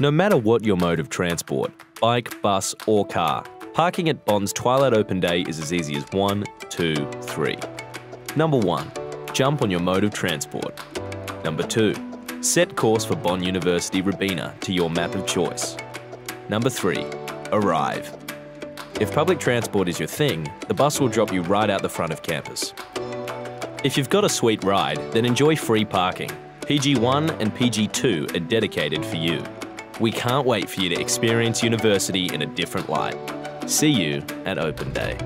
No matter what your mode of transport, bike, bus or car, parking at Bond's Twilight Open Day is as easy as 1, 2, 3. Number 1. Jump on your mode of transport. Number 2. Set course for Bond University Robina to your map of choice. Number 3. Arrive. If public transport is your thing, the bus will drop you right out the front of campus. If you've got a sweet ride, then enjoy free parking. PG1 and PG2 are dedicated for you. We can't wait for you to experience university in a different light. See you at Open Day.